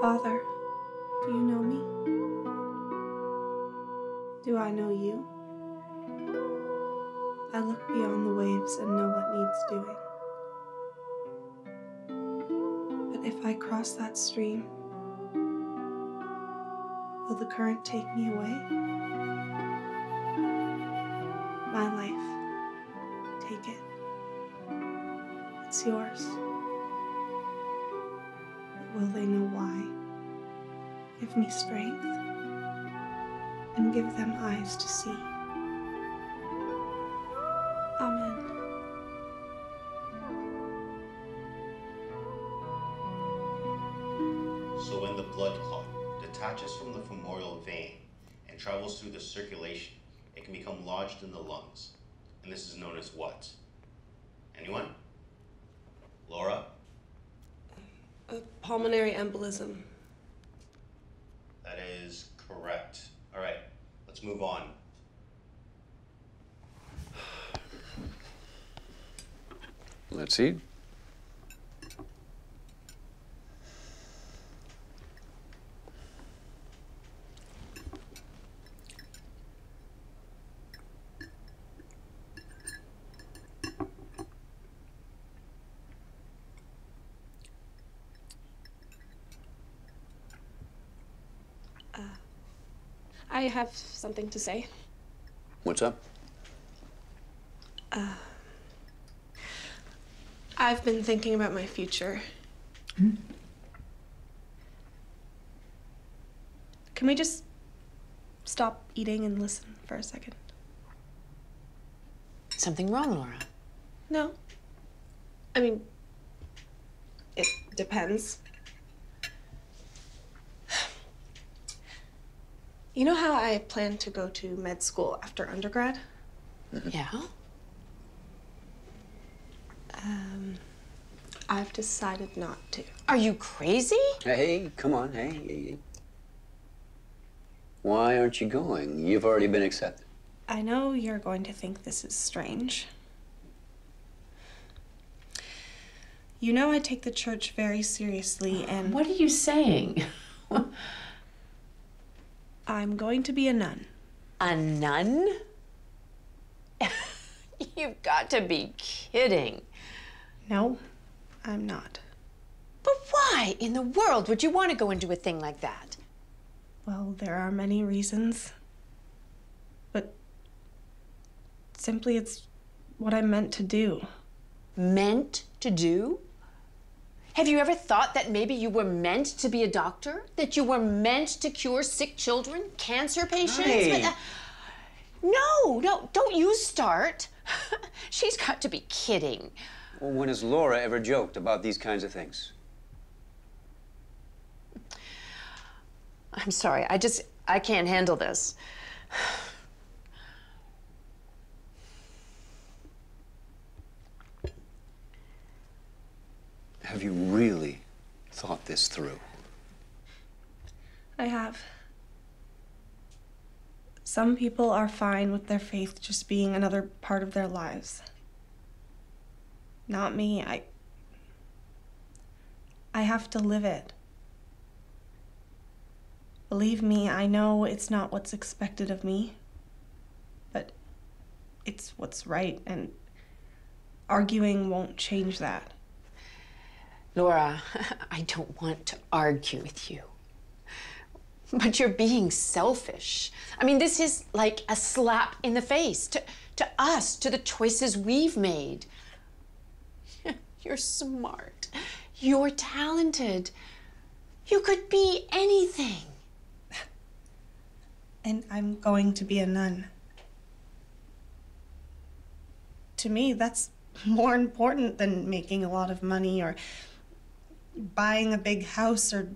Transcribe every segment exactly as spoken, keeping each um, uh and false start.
Father, do you know me? Do I know you? I look beyond the waves and know what needs doing. But if I cross that stream, will the current take me away? My life, take it. It's yours. But will they know why? Give me strength and give them eyes to see. Amen. So when the blood clot detaches from the femoral vein and travels through the circulation, it can become lodged in the lungs. And this is known as what? Anyone? Laura? A pulmonary embolism. That is correct. All right, let's move on. Let's eat. I have something to say. What's up? Uh, I've been thinking about my future. Mm-hmm. Can we just stop eating and listen for a second? Something wrong, Laura? No. I mean, it depends. You know how I plan to go to med school after undergrad? Yeah. Um, I've decided not to. Are you crazy? Hey, come on, hey, hey, hey. Why aren't you going? You've already been accepted. I know you're going to think this is strange. You know I take the church very seriously and... What are you saying? I'm going to be a nun. A nun? You've got to be kidding. No, I'm not. But why in the world would you want to go into a thing like that? Well, there are many reasons. But simply it's what I'm meant to do. Meant to do? Have you ever thought that maybe you were meant to be a doctor? That you were meant to cure sick children, cancer patients? Hey. But, uh, no, no, don't you start. She's got to be kidding. Well, when has Laura ever joked about these kinds of things? I'm sorry, I just, I can't handle this. Have you really thought this through? I have. Some people are fine with their faith just being another part of their lives. Not me. I... I have to live it. Believe me, I know it's not what's expected of me, but it's what's right, and arguing won't change that. Laura, I don't want to argue with you, but you're being selfish. I mean, this is like a slap in the face to, to us, to the choices we've made. You're smart. You're talented. You could be anything. And I'm going to be a nun. To me, that's more important than making a lot of money or buying a big house or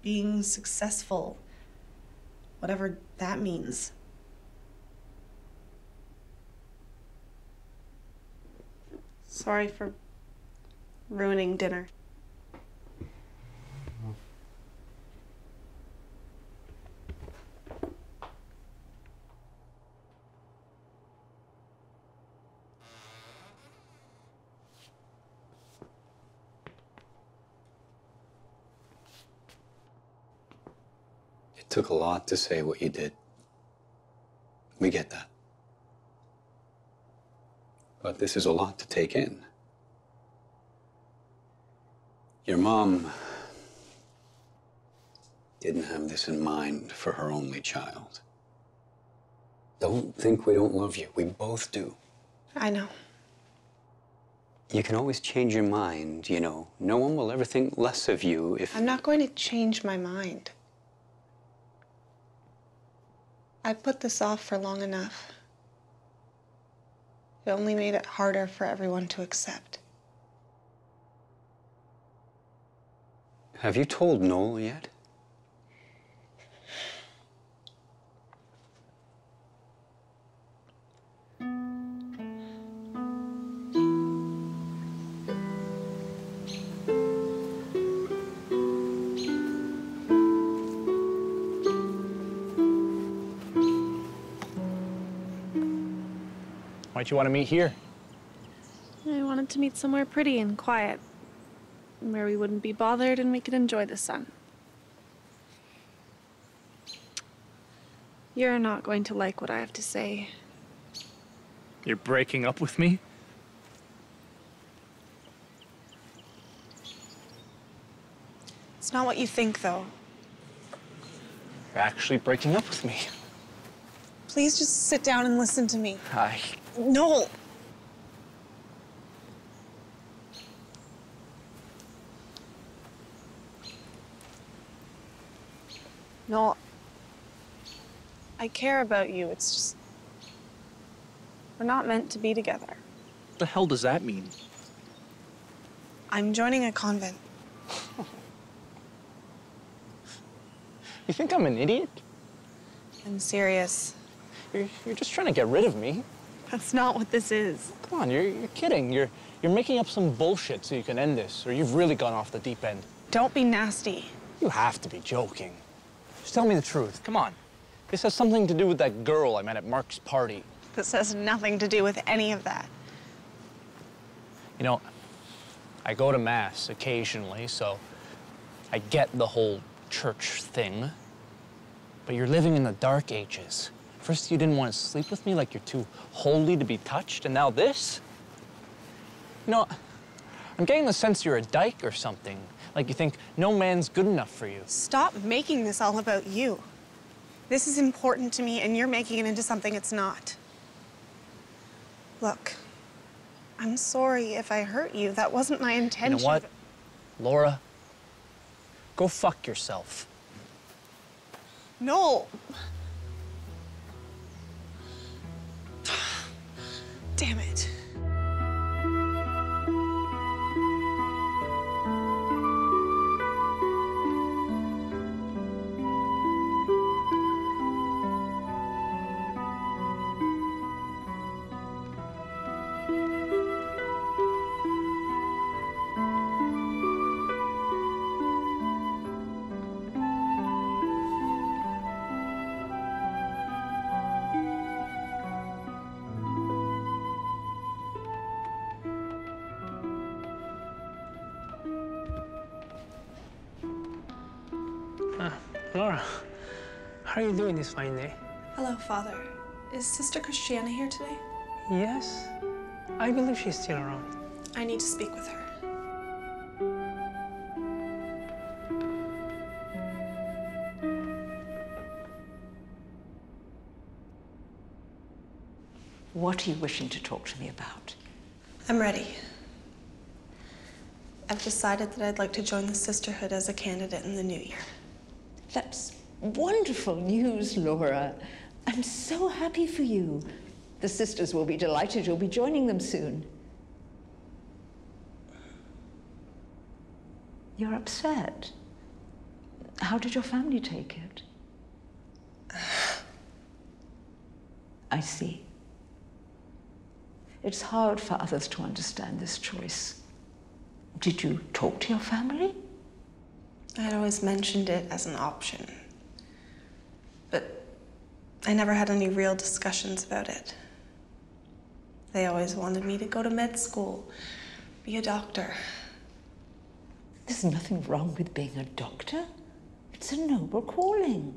being successful, whatever that means. Sorry for ruining dinner. It took a lot to say what you did. We get that. But this is a lot to take in. Your mom didn't have this in mind for her only child. Don't think we don't love you. We both do. I know. You can always change your mind, you know. No one will ever think less of you if... I'm not going to change my mind. I put this off for long enough. It only made it harder for everyone to accept. Have you told Noel yet? Why'd you want to meet here? I wanted to meet somewhere pretty and quiet, where we wouldn't be bothered and we could enjoy the sun. You're not going to like what I have to say. You're breaking up with me? It's not what you think, though. You're actually breaking up with me. Please just sit down and listen to me. I... Noel! Noel, I care about you. It's just... We're not meant to be together. What the hell does that mean? I'm joining a convent. You think I'm an idiot? I'm serious. You're, you're just trying to get rid of me. That's not what this is. Come on, you're, you're kidding. You're, you're making up some bullshit so you can end this, or you've really gone off the deep end. Don't be nasty. You have to be joking. Just tell me the truth. Come on. This has something to do with that girl I met at Mark's party. This has nothing to do with any of that. You know, I go to mass occasionally, so I get the whole church thing. But you're living in the dark ages. First, you didn't want to sleep with me like you're too holy to be touched, and now this? You know, I'm getting the sense you're a dyke or something. Like you think no man's good enough for you. Stop making this all about you. This is important to me, and you're making it into something it's not. Look, I'm sorry if I hurt you. That wasn't my intention. You know what, Laura? Go fuck yourself. Noel! Damn it. Laura, how are you doing this fine day? Hello, Father. Is Sister Christiana here today? Yes. I believe she's still around. I need to speak with her. What are you wishing to talk to me about? I'm ready. I've decided that I'd like to join the Sisterhood as a candidate in the new year. That's wonderful news, Laura. I'm so happy for you. The sisters will be delighted you'll be joining them soon. You're upset. How did your family take it? I see. It's hard for others to understand this choice. Did you talk to your family? I'd always mentioned it as an option, but I never had any real discussions about it. They always wanted me to go to med school, be a doctor. There's nothing wrong with being a doctor. It's a noble calling.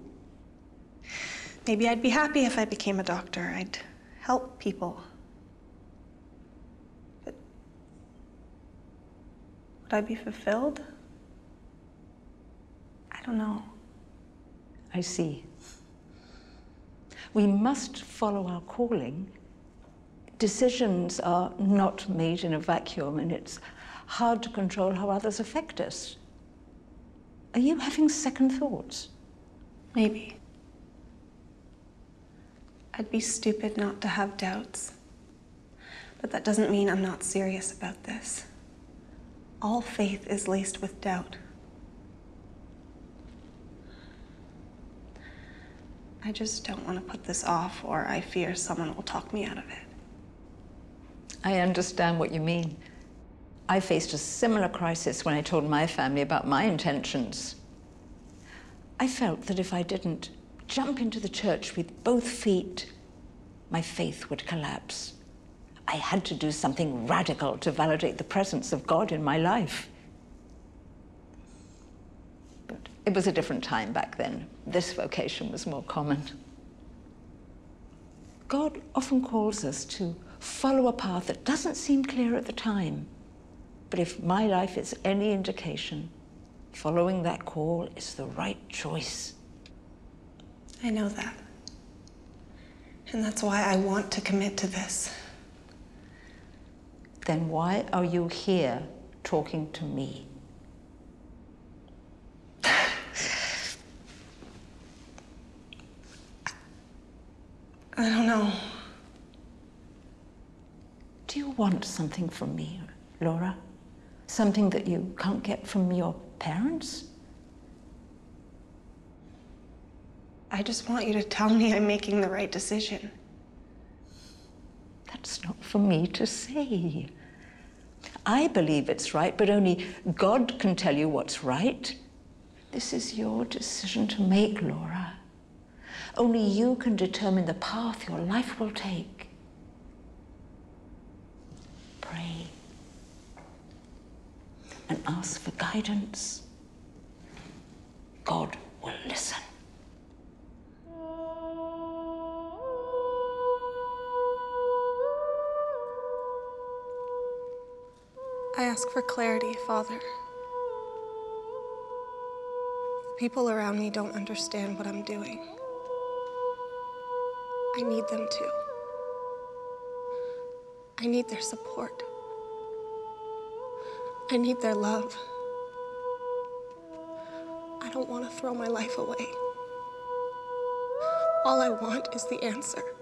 Maybe I'd be happy if I became a doctor. I'd help people. But would I be fulfilled? I don't know. I see. We must follow our calling. Decisions are not made in a vacuum, and it's hard to control how others affect us. Are you having second thoughts? Maybe. I'd be stupid not to have doubts. But that doesn't mean I'm not serious about this. All faith is laced with doubt. I just don't want to put this off, or I fear someone will talk me out of it. I understand what you mean. I faced a similar crisis when I told my family about my intentions. I felt that if I didn't jump into the church with both feet, my faith would collapse. I had to do something radical to validate the presence of God in my life. It was a different time back then. This vocation was more common. God often calls us to follow a path that doesn't seem clear at the time. But if my life is any indication, following that call is the right choice. I know that. And that's why I want to commit to this. Then why are you here talking to me? I don't know. Do you want something from me, Laura? Something that you can't get from your parents? I just want you to tell me I'm making the right decision. That's not for me to say. I believe it's right, but only God can tell you what's right. This is your decision to make, Laura. Only you can determine the path your life will take. Pray and ask for guidance. God will listen. I ask for clarity, Father. The people around me don't understand what I'm doing. I need them to. I need their support. I need their love. I don't want to throw my life away. All I want is the answer.